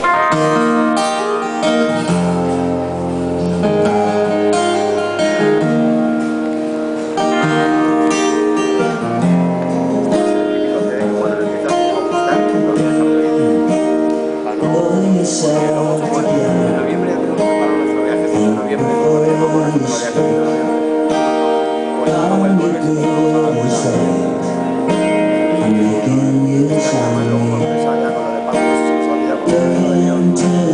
Don't you